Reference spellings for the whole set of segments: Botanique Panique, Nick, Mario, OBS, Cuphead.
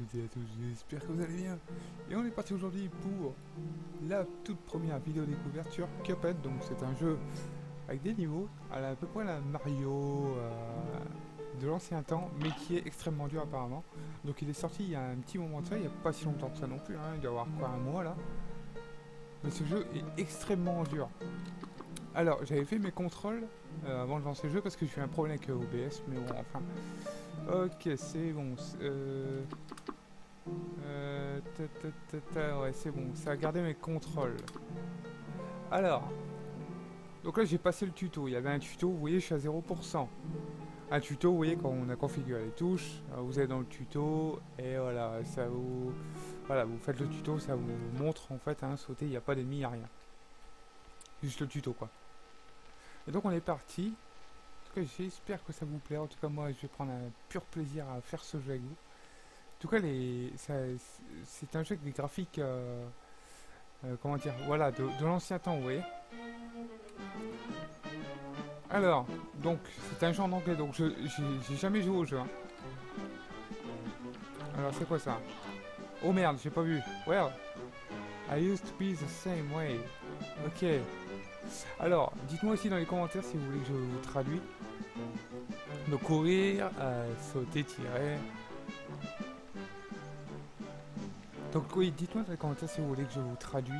toutes et à tous, j'espère que vous allez bien. Et on est parti aujourd'hui pour la toute première vidéo découverte sur Cuphead. Donc c'est un jeu avec des niveaux à peu près la Mario de l'ancien temps, mais qui est extrêmement dur apparemment. Donc il est sorti il y a un petit moment de ça, il n'y a pas si longtemps que ça non plus, hein, il doit y avoir quoi, un mois là. Mais ce jeu est extrêmement dur. Alors j'avais fait mes contrôles avant de lancer le jeu parce que j'ai eu un problème avec OBS, mais bon enfin... Ok, c'est bon. Ouais, c'est bon. Ça a gardé mes contrôles. Alors. Donc là, j'ai passé le tuto. Il y avait un tuto, vous voyez, je suis à 0%. Un tuto, vous voyez, quand on a configuré les touches, vous allez dans le tuto. Et voilà, ça vous... Voilà, vous faites le tuto, ça vous montre, en fait, hein, sauter. Il n'y a pas d'ennemi, il n'y a rien. Juste le tuto, quoi. Et donc, on est parti. J'espère que ça vous plaira. En tout cas, moi, je vais prendre un pur plaisir à faire ce jeu avec vous. En tout cas, c'est un jeu avec des graphiques, comment dire, voilà, de l'ancien temps, vous voyez. Alors, donc, c'est un jeu en anglais, donc j'ai jamais joué au jeu. Hein. Alors, c'est quoi ça? Oh merde, j'ai pas vu. Well, I used to be the same way. Ok. Alors, dites-moi aussi dans les commentaires si vous voulez que je vous traduis. Donc courir, sauter, tirer. Donc oui, dites-moi dans les commentaires si vous voulez que je vous traduis.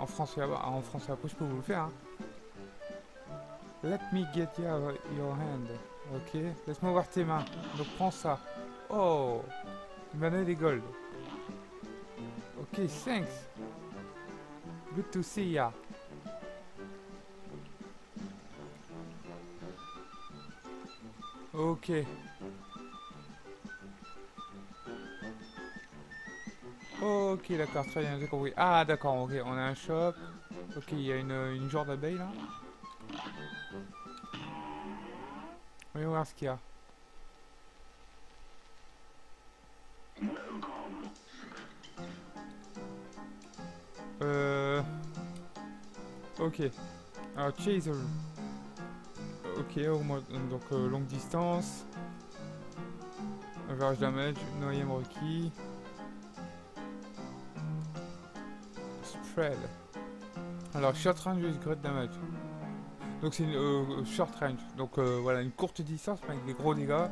En français, après je peux vous le faire. Hein. Let me get your hand. Ok, laisse-moi voir tes mains. Donc prends ça. Oh, une manette de gold. Ok, thanks. Good to see ya. Ok. Ok, d'accord, très bien, j'ai compris. Ah, d'accord, ok, on a un shop. Ok, il y a une genre d'abeille là. Voyons voir ce qu'il y a. Ok. Alors, chaser. Ok, donc longue distance. Average damage, noyem requis. Spread. Alors, short range is great damage. Donc, c'est une short range. Donc, voilà, une courte distance mais avec des gros dégâts.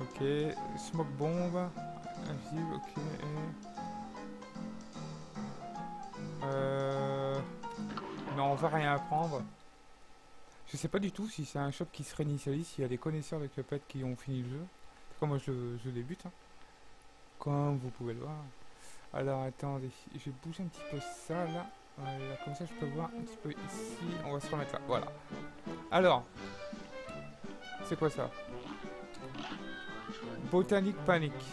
Ok. Smoke bomb. Invisible, ok. Non, on va rien apprendre. Je sais pas du tout si c'est un shop qui se réinitialise, s'il y a des connaisseurs de Cuphead qui ont fini le jeu. Comme moi je débute, hein. Comme vous pouvez le voir. Alors attendez, je vais bouger un petit peu ça là. Voilà, comme ça je peux voir un petit peu ici. On va se remettre là, voilà. Alors, c'est quoi ça? Botanique Panique.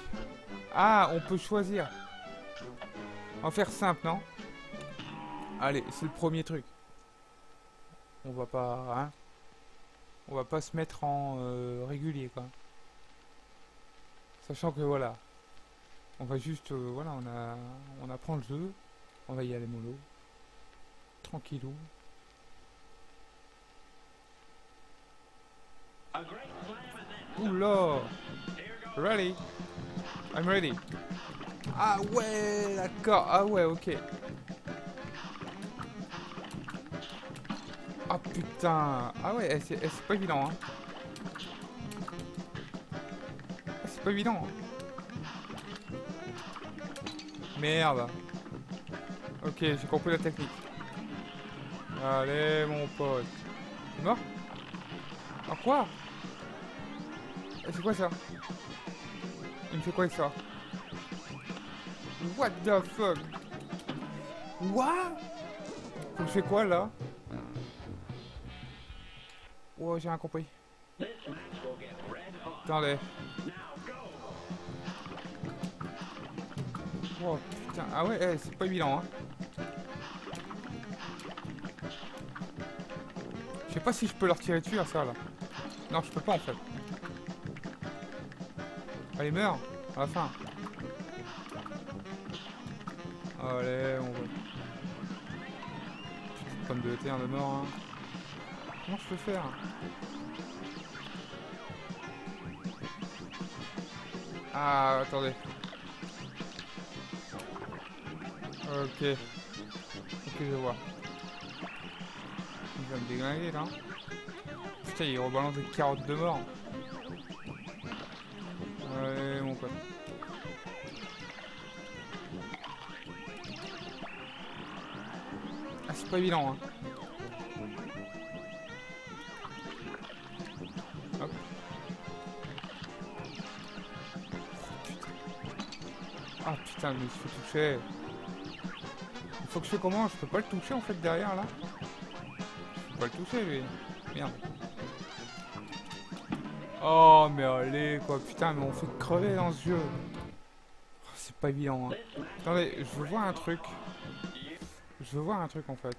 Ah, on peut choisir. En faire simple, non? Allez, c'est le premier truc. On va pas, hein, on va pas se mettre en régulier, quoi. Sachant que voilà, on va juste, voilà, on apprend le jeu, on va y aller mollo, tranquillou. Oula, ready? I'm ready. Ah ouais, d'accord. Ah ouais, ok. Ah putain! Ah ouais, c'est pas évident, hein! C'est pas évident! Merde! Ok, j'ai compris la technique. Allez, mon pote! C'est mort? Ah quoi? C'est quoi ça? Il me fait quoi avec ça? What the fuck? What? Je fais quoi là? Oh, j'ai rien compris. Attendez. Oh putain, ah ouais, c'est pas évident, hein. Je sais pas si je peux leur tirer dessus à ça là. Non, je peux pas en fait. Allez, meurs à la fin. Allez, on va. Petite pomme de terre de mort, hein. Comment je peux faire? Ah, attendez. Ok. Ok, je vois. Il va me déglinguer là. Putain, il rebalance des carottes de mort. Ouais, mon pote. Ah, c'est pas évident, hein. Ah putain, mais je me suis fait toucher. Il faut que je fais comment? Je peux pas le toucher en fait derrière là. Je peux pas le toucher lui. Merde. Oh mais allez quoi, putain, mais on fait crever dans ce jeu. Oh, c'est pas évident, hein. Attendez, je veux voir un truc. Je veux voir un truc en fait.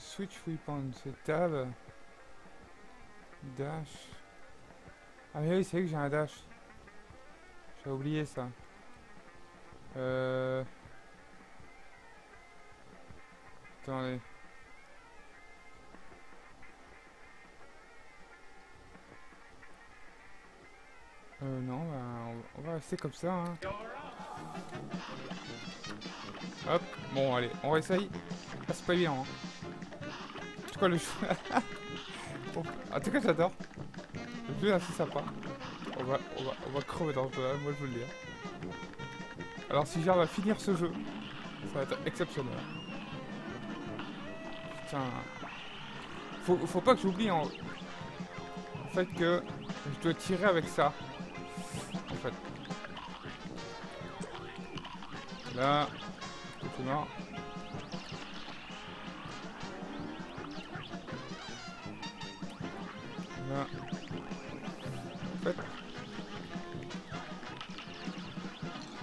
Switch weapon, c'est tab. Dash. Ah mais oui, c'est vrai que j'ai un dash. J'ai oublié ça. Attendez. Non, bah, on va rester comme ça, hein. Hop, bon allez, on réessaye. Ah, c'est pas évident, hein. En tout cas le jeu... En tout cas j'adore. Le jeu est assez sympa. On va crever dans le jeu, moi je veux le dire. Alors si j'arrive à finir ce jeu, ça va être exceptionnel. Putain... Faut pas que j'oublie en... en fait que je dois tirer avec ça. En fait. Là... C'est mort. Là. En fait.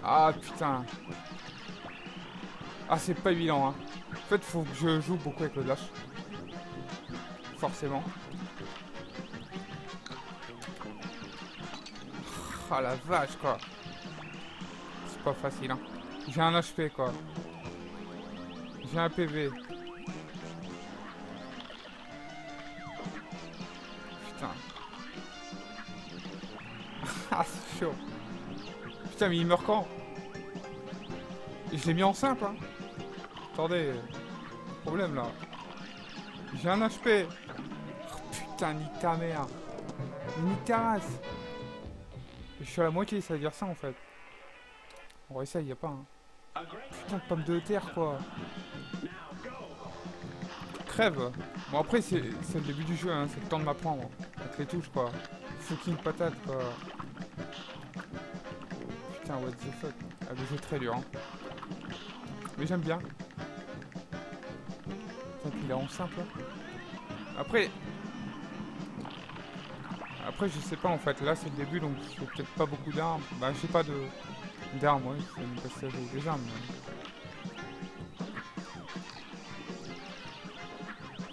Ah putain. Ah c'est pas évident, hein. En fait faut que je joue beaucoup avec le dash. Forcément. Ah la vache quoi. C'est pas facile, hein. J'ai un HP quoi. J'ai un PV. Putain. Ah, c'est chaud. Putain, mais il meurt quand? Je l'ai mis en simple, hein. Attendez. Problème, là. J'ai un HP. Oh, putain, nique ta mère. Nique ta race. Je suis à la moitié, ça veut dire ça, en fait. On va essayer, y a pas, hein. Putain de pomme de terre quoi. Crève. Bon après c'est le début du jeu, hein. C'est le temps de m'apprendre. Avec les touches quoi. Fucking patate quoi. Putain what the fuck. Ah le jeu très dur, hein. Mais j'aime bien. Putain qu'il est en simple. Après. Après je sais pas en fait. Là c'est le début donc j'ai peut-être pas beaucoup d'armes. Bah j'ai pas de... d'armes, ouais, c'est une passage des armes. Ouais.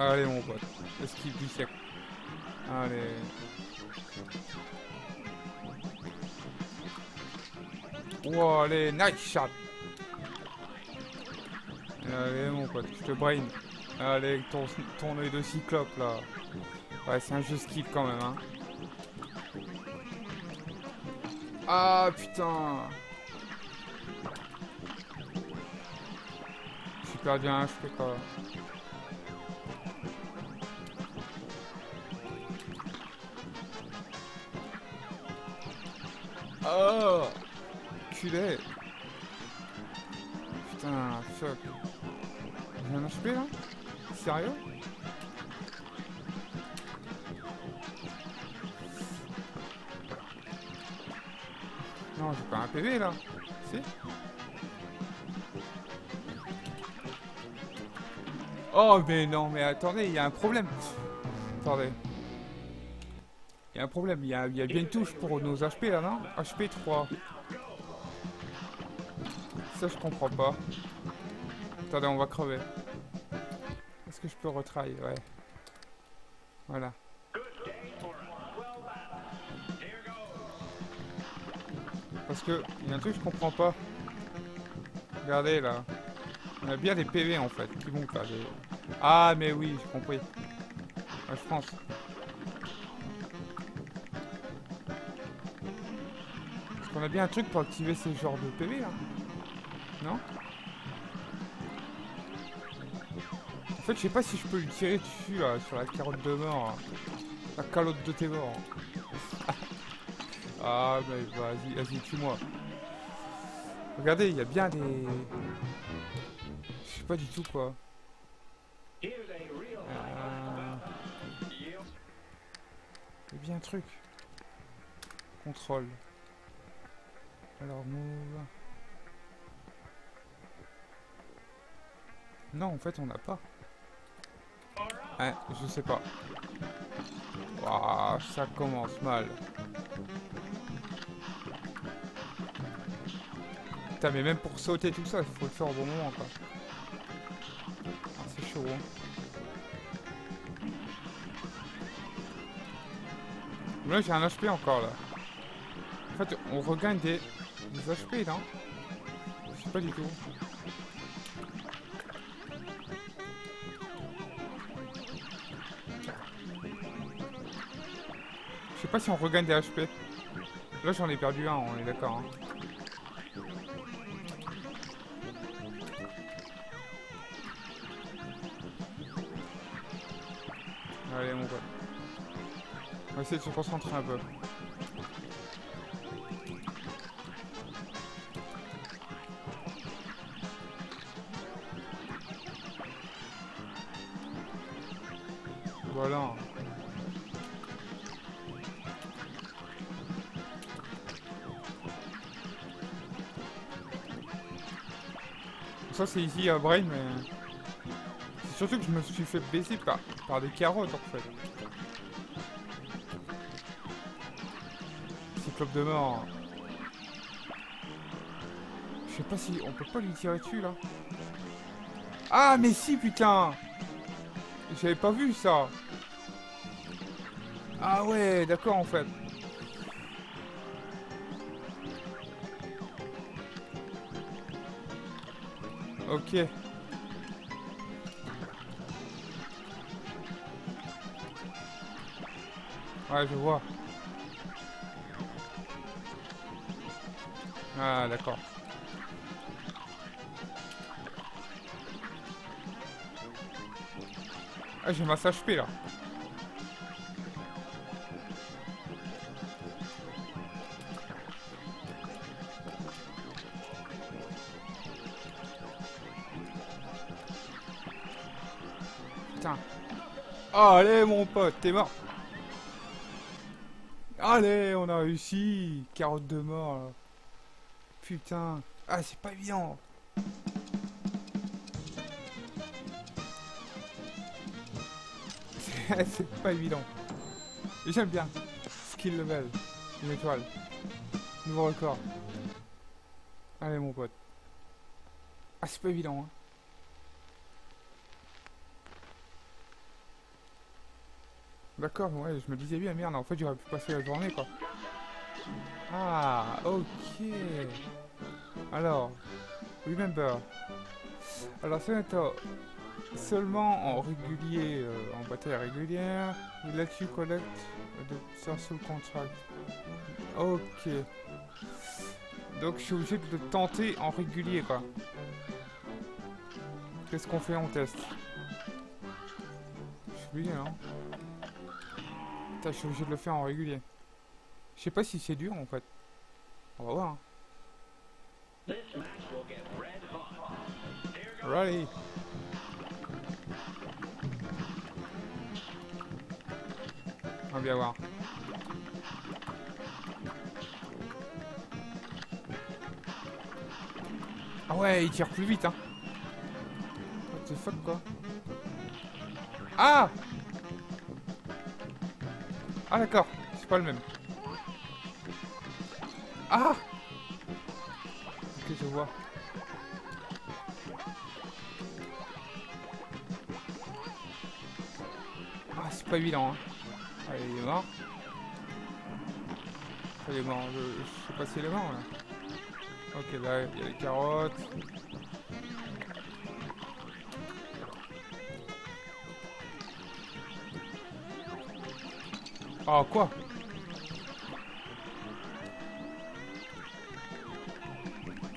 Allez, mon pote, esquive du siècle. Allez. Wow, allez, nice shot. Allez, mon pote, je te brain. Allez, ton œil de cyclope là. Ouais, c'est un jeu skill quand même, hein. Ah putain. Super bien, je fais quoi. Oh culé. Putain, fuck. J'ai un HP là. Sérieux. Non, j'ai pas un PV là. Si. Oh mais non mais attendez, il y a un problème. Attendez. Il y a un problème, il y a bien une touche pour nos HP là, non? HP 3. Ça je comprends pas. Attendez, on va crever. Est-ce que je peux retry? Ouais. Voilà. Parce que il y a un truc que je comprends pas. Regardez là. On a bien des PV en fait qui montent là. Ah, mais oui, j'ai compris. Ouais, je pense. Parce qu'on a bien un truc pour activer ces genres de PV, hein. Non? En fait, je sais pas si je peux lui tirer dessus, sur la carotte de mort. La calotte de tes morts. Ah, mais vas-y, vas-y, tue-moi. Regardez, il y a bien des... Je sais pas du tout quoi. Il y a bien un truc. Contrôle. Alors, move. Non, en fait, on n'a pas. Ouais, je sais pas. Waouh, ça commence mal. Putain, mais même pour sauter tout ça, il faut le faire au bon moment, quoi. Ah, c'est chaud, hein. Là, j'ai un HP encore, là. En fait, on regagne des HP, non? Je sais pas du tout. Je sais pas si on regagne des HP. Là, j'en ai perdu un, on est d'accord, hein. Allez mon pote. On va essayer de se concentrer un peu. Voilà. Ça c'est easy à brain, mais... C'est surtout que je me suis fait baisser par des carottes en fait. Cyclope de mort. Je sais pas si on peut pas lui tirer dessus là. Ah mais si putain. J'avais pas vu ça. Ah ouais d'accord en fait. Ok. Ouais, je vois. Ah, d'accord. Ah, j'ai masse HP, là. Putain. Allez, mon pote, t'es mort. Allez, on a réussi. Carotte de mort, là. Putain. Ah, c'est pas évident. C'est pas évident. J'aime bien. Skill level. Une étoile. Nouveau record. Allez, mon pote. Ah, c'est pas évident, hein. D'accord, ouais, je me disais bien, merde, en fait j'aurais pu passer la journée quoi. Ah, ok. Alors, remember. Alors, ce n'est seulement en régulier, en bataille régulière, là tu collectes de source contract. Ok. Donc, je suis obligé de le tenter en régulier quoi. Qu'est-ce qu'on fait? On teste. Je suis obligé, hein. Putain, je suis obligé de le faire en régulier. Je sais pas si c'est dur en fait. On va voir. Hein. Rally. On va bien voir. Ah ouais, il tire plus vite hein. What the fuck quoi. Ah! Ah d'accord, c'est pas le même. Ah! Ok, je vois. Ah, c'est pas évident, hein. Allez, il est mort. Il est mort, je sais pas s'il est mort, là. Ok, là, il y a les carottes. Ah, quoi?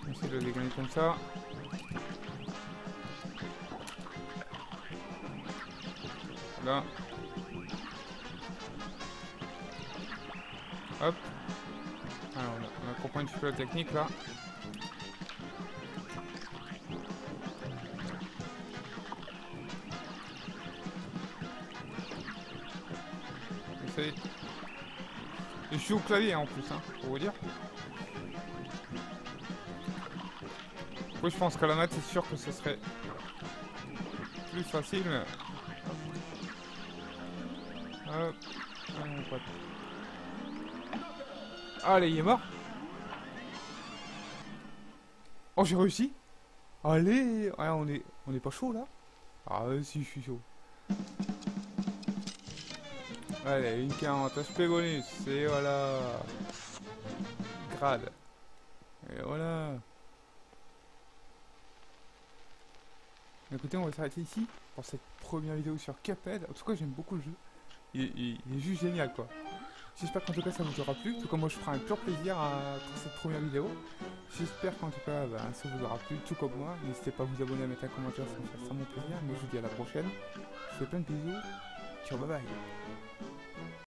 On essaie de le dégainer comme ça. Voilà. Hop. Alors, on comprend un petit peu la technique là. Et je suis au clavier en plus, hein, pour vous dire. Oui, je pense qu'à la maths, c'est sûr que ce serait plus facile. Hop. Ah, mon pote. Allez, il est mort. Oh, j'ai réussi. Allez, ah, on est pas chaud là. Ah, si, je suis chaud. Allez, une 40 HP bonus, et voilà. Grade. Et voilà. Écoutez, on va s'arrêter ici pour cette première vidéo sur Cuphead. En tout cas, j'aime beaucoup le jeu. Il est juste génial, quoi. J'espère qu'en tout cas, ça vous aura plu. En tout cas, moi, je ferai un pur plaisir pour cette première vidéo. J'espère qu'en tout cas, ça vous aura plu, tout comme moi. N'hésitez pas à vous abonner, à mettre un commentaire, ça me fait extrêmement plaisir. Moi, je vous dis à la prochaine. Je vous fais plein de bisous. Ciao, bye bye.